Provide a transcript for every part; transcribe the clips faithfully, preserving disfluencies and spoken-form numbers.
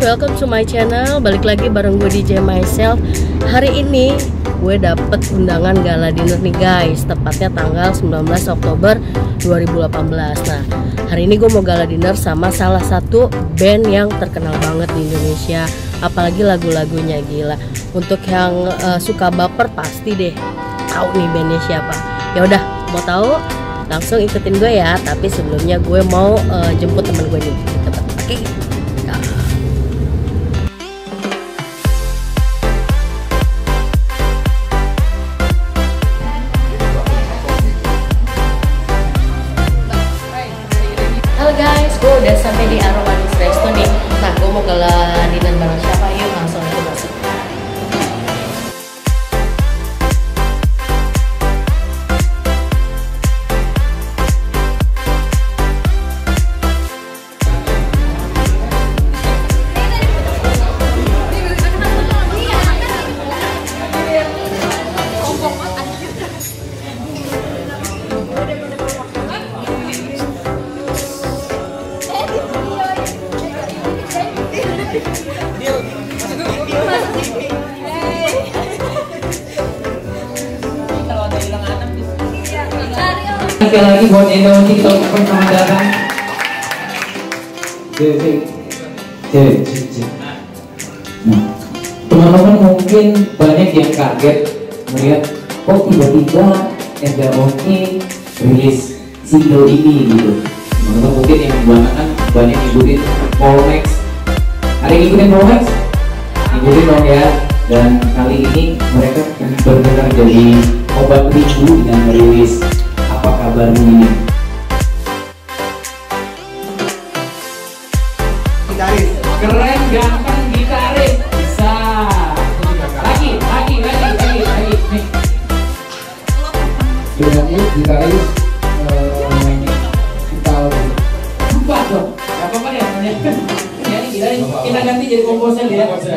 welcome to my channel. Balik lagi bareng gue D J Myself. Hari ini gue dapet undangan gala dinner nih guys, tepatnya tanggal sembilan belas Oktober dua ribu delapan belas. Nah, hari ini gue mau gala dinner sama salah satu band yang terkenal banget di Indonesia, apalagi lagu-lagunya gila. Untuk yang uh, suka baper pasti deh tahu nih bandnya siapa. Ya udah, mau tahu langsung ikutin gue ya. Tapi sebelumnya gue mau uh, jemput temen gue nih di tempat. Oke. Gue udah sampai di Aromanis Menteng nih. Nah, gue mau gala dinner bareng siapa? Yuk langsung aja masuk. Sekali lagi Bohdan Endermuki kita ucapkan selamat datang. Nah, teman-teman mungkin banyak yang kaget melihat kok tiba-tiba Endermuki rilis single ini gitu. Teman-teman mungkin yang belakangan banyak ngikutin Paul Max. Ada yang ngikutin Paul Max? Ngikutin dong ya. Dan kali ini mereka benar-benar jadi obat rindu dengan merilis Apa Kabarmu ini. Gitaris keren, ganteng, gitaris bisa. Lagi, lagi, lagi, lagi, lagi. Nih. Sebenarnya gitaris kita lupa dong. Gak apa-apa ya. Kita ganti jadi komposer ya. Terima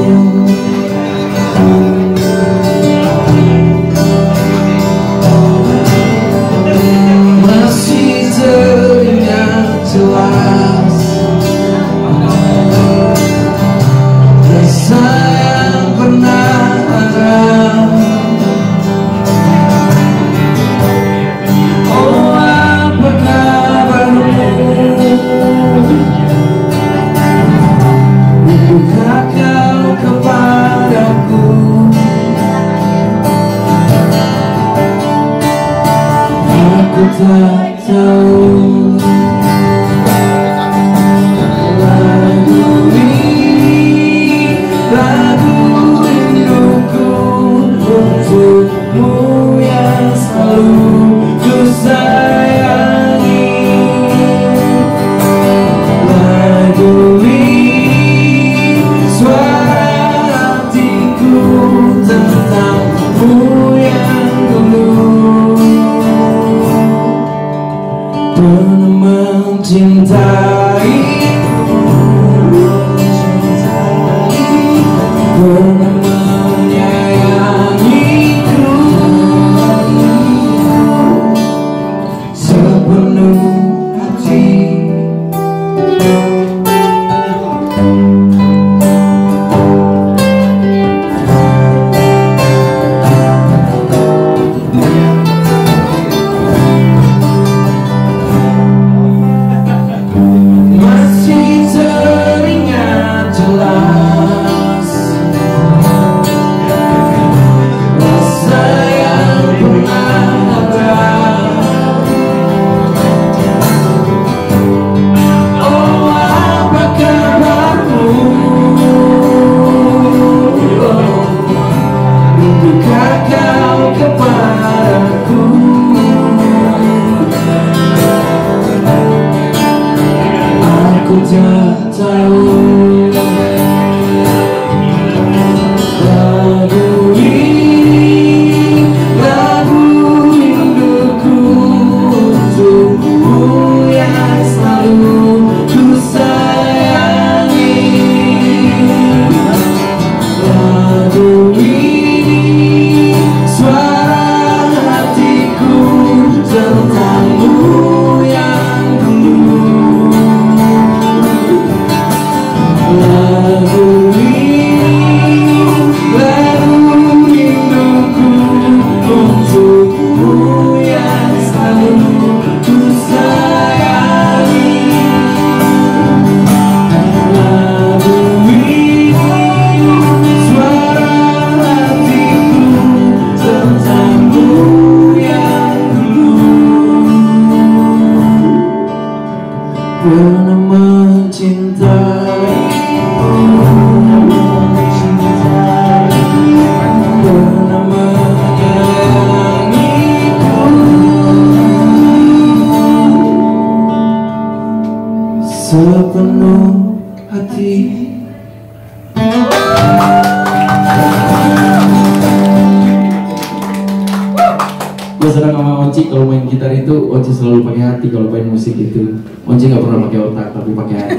gitar itu Oncy selalu pakai hati kalau main musik itu. Oncy nggak pernah pakai otak tapi pakai hati.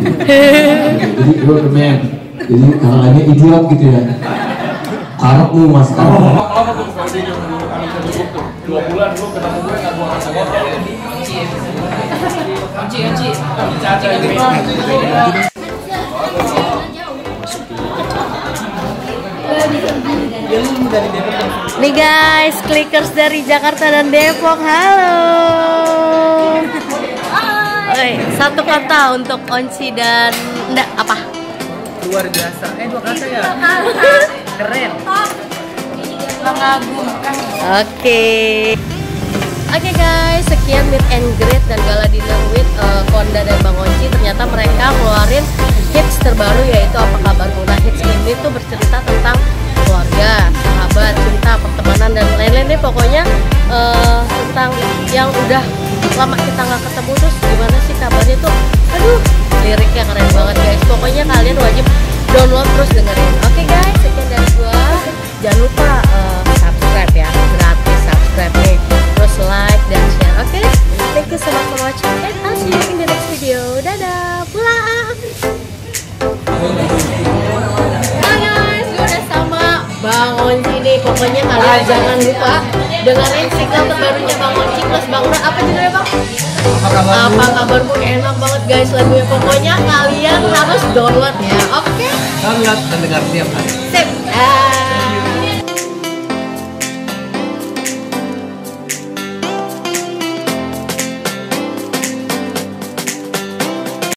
Jadi you're the man. Jadi kalangannya idiot gitu ya. Karok lu mas. Karok. Lama tuh pastinya menurut kami tertutup tuh. Dua bulan lu kenal gue nggak dua kali ngobrol. Oncy, Oncy, Oncy. Caca itu. Nih guys, clickers dari Jakarta dan Depok, halo. Hai. Satu kata untuk Oncy dan enggak apa? Luar biasa. Eh dua kata ya. Keren. Mengagumkan. Oke. Oke guys, sekian meet and greet dan gala dinner with uh, Konda dan Bang Oncy. Ternyata mereka ngeluarin hits terbaru yaitu Apa Kabarmu. Nah, hits ini tuh bercerita tentang keluarga, sahabat, cinta, pertemanan dan lain-lain deh pokoknya uh, tentang yang udah lama kita nggak ketemu terus gimana sih kabarnya tuh. Aduh, liriknya keren banget guys. Pokoknya kalian wajib download terus dengerin. Oke okay guys, sekian dari gua. Jangan lupa uh, subscribe ya, gratis subscribe nih. Terus like dan share. Oke, okay? Thank you so much for watching and I'll see you in the next video. Dadah, pulang. Bye guys, gua udah sama Bang Oncy nih, pokoknya kalian jangan lupa dengerin single terbarunya Bang Oncy plus Bang Ura. Apa judulnya Bang? Apa kabarmu? Apa kabarmu? Enak banget guys lagunya. Pokoknya kalian harus download ya. Oke? Okay? Download dan dengar tiap hari. Sip. Dah.